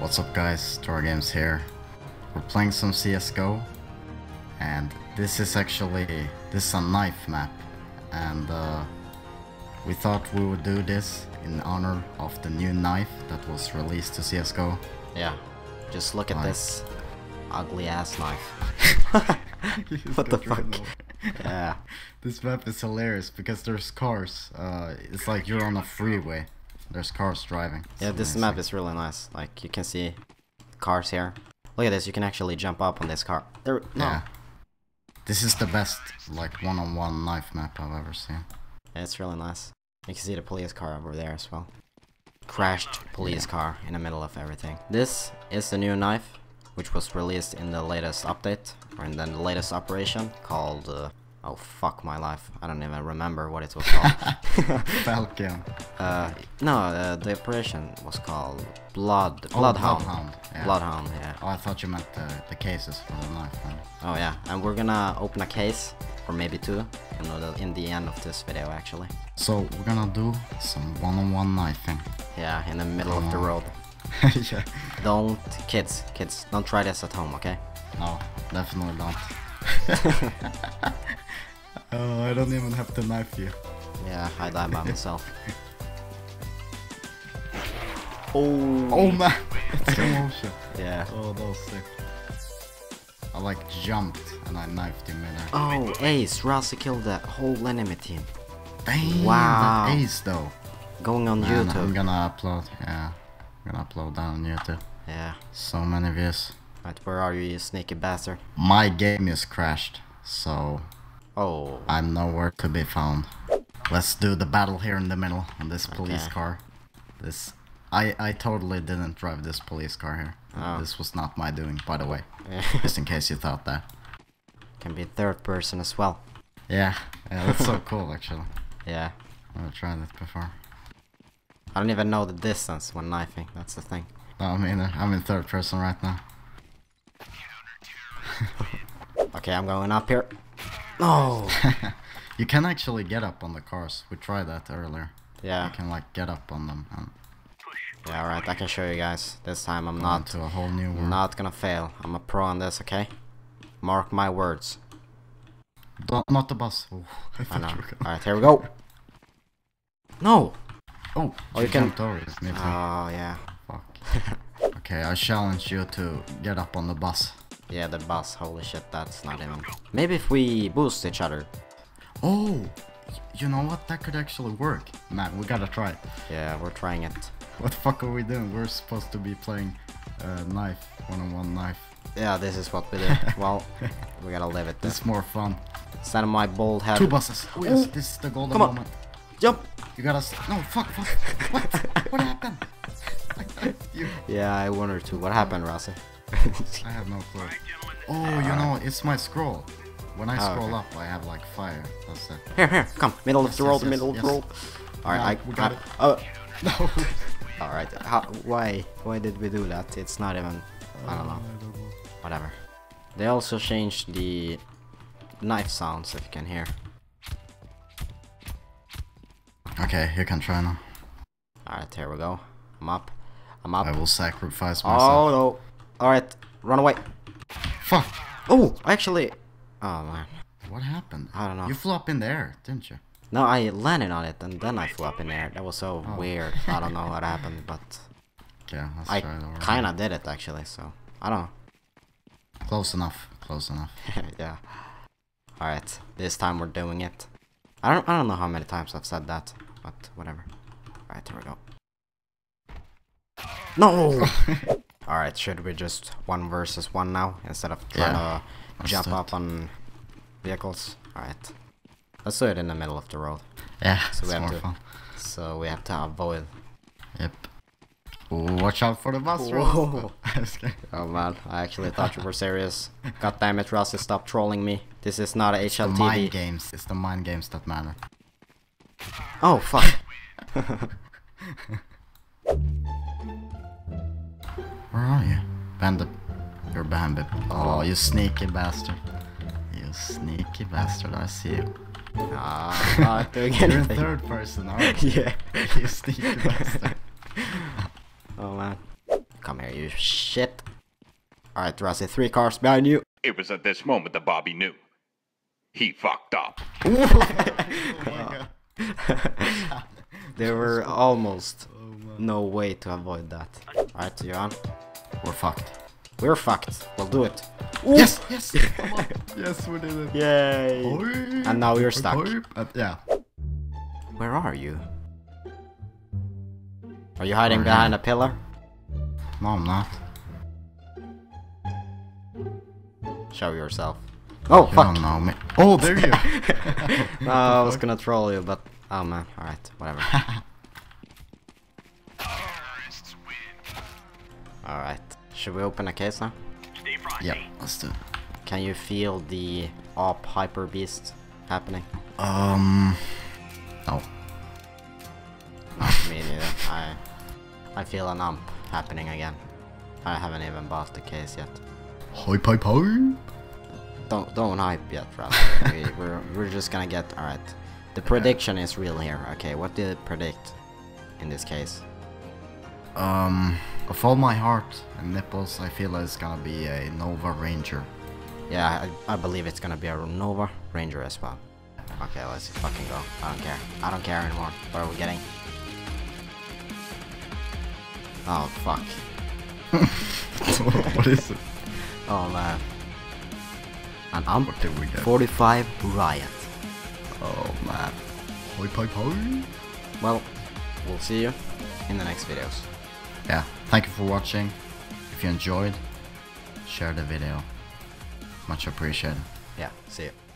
What's up guys, TorGames here. We're playing some CSGO and this is a knife map, and we thought we would do this in honor of the new knife that was released to CSGO. Yeah, just look at this ugly ass knife. What the fuck? Yeah. This map is hilarious because there's cars. It's like you're on a freeway. There's cars driving. It's yeah, this map is really nice. Like, you can see cars here. Look at this, you can actually jump up on this car. There, no. Yeah. This is the best, like, one-on-one knife map I've ever seen. Yeah, it's really nice. You can see the police car over there as well. Crashed police car in the middle of everything. This is the new knife, which was released in the latest update, or in the latest operation, called... oh fuck my life, I don't even remember what it was called. Falchion. The operation was called Bloodhound. Bloodhound, yeah. Bloodhound, yeah. Oh, I thought you meant the cases from the knife. Oh yeah, and we're gonna open a case, or maybe two, in the end of this video actually. So we're gonna do some one-on-one knifing. Yeah, in the middle of the road. Yeah. Don't, kids, don't try this at home, okay? No, definitely not. Oh, I don't even have to knife you. Yeah, I died by myself. Oh man, it's emotion. Yeah. Oh, that was sick. I like jumped and I knifed him in there. Oh, ace! Rossi killed that whole enemy team. Damn. Wow. That ace though. Going on YouTube. I'm gonna upload. Yeah, I'm gonna upload that on YouTube. Yeah. So many views. Right, where are you, you sneaky bastard? My game is crashed, so... Oh... I'm nowhere to be found. Let's do the battle here in the middle, on this police car. This... I totally didn't drive this police car here. Oh. This was not my doing, by the way. Just in case you thought that. Can be third person as well. Yeah, yeah, that's so cool actually. Yeah. I've tried that before. I don't even know the distance when knifing, that's the thing. No, I mean, I'm in third person right now. Okay, I'm going up here. No! You can actually get up on the cars. We tried that earlier. Yeah. You can like get up on them. And... Yeah, alright, I can show you guys. This time I'm not gonna fail. I'm a pro on this, okay? Mark my words. Not the bus. Oh, I know. Alright, here we go. No! Oh, you can... Oh, yeah. Fuck. Okay, I challenge you to get up on the bus. Yeah, the bus, holy shit, that's not even... Maybe if we boost each other. Oh! You know what? That could actually work. Man, we gotta try it. Yeah, we're trying it. What the fuck are we doing? We're supposed to be playing knife, one-on-one knife. Yeah, this is what we do. Well, we gotta live it. This is more fun. Instead of my bald head... Two buses! Oh, yes, this is the golden moment. Jump! You gotta... No, fuck! What? What happened? Yeah, I wonder too. What happened, Rossi? I have no clue. Oh, you know, it's my scroll. When I scroll up, I have like fire. That's it. Here, come. Middle of the road, middle of the road. Alright, I got it. Oh, no. Alright, why did we do that? It's not even... I don't know. Whatever. They also changed the knife sounds, if you can hear. Okay, you can try now. Alright, here we go. I'm up. I'm up. I will sacrifice myself. Oh, no. Alright, run away. Fuck. Oh, actually. Oh man. What happened? I don't know. You flew up in the air, didn't you? No, I landed on it and then I flew up in the air. That was so weird. I don't know what happened, but. Yeah, let's try it over. I kinda did it actually, so. I don't know. Close enough. Close enough. Yeah. Alright, this time we're doing it. I don't know how many times I've said that, but whatever. Alright, here we go. No! Alright, should we just 1v1 now, instead of trying to jump up on vehicles? Alright. Let's do it in the middle of the road. Yeah, so we have more fun. So we have to avoid. Yep. Ooh, watch out for the bus road. Oh man, I actually thought you were serious. God damn it, Rossi, stop trolling me. This is not a HLTV. Mind games. It's the mind games that matter. Oh, fuck. Where are you? Bandit. You're Bambit. Oh, you sneaky bastard. You sneaky bastard, I see you. Ah, I'm not doing anything. You're third person, aren't you? Yeah. You sneaky bastard. Oh man. come here, you shit. Alright, Rossi, 3 cars behind you. It was at this moment that Bobby knew. He fucked up. Oh my God. There were almost no way to avoid that. Alright, you're on. We're fucked. We're fucked. We'll do it. Ooh. Yes, yes. Come on. Yes, we did it. Yay. Oip. And now you're stuck. Yeah. Where are you? Are you hiding behind a pillar? No, I'm not. Show yourself. Oh, you fuck. Don't know me. Oh, there you are. No, I was gonna troll you, but... Oh, man. Alright, whatever. Alright. Should we open a case now? Yep, let's do it. Can you feel the AWP Hyper Beast happening? No. Not me neither. I feel an AMP happening again. I haven't even bought the case yet. Hype, hype, hype! Don't hype yet, Ralph. we're just gonna get... Alright. The prediction is real here. Okay, what did it predict in this case? Of all my heart and nipples, I feel it's gonna be a Nova Ranger. Yeah, I believe it's gonna be a Nova Ranger as well. Okay, let's fucking go. I don't care. I don't care anymore. What are we getting? Oh, fuck. What is it? Oh, man. An AMP 45 Riot. Oh, man. Hoi, hoi, hoi. Well, we'll see you in the next videos. Yeah, thank you for watching. If you enjoyed, share the video. Much appreciated. Yeah, see you.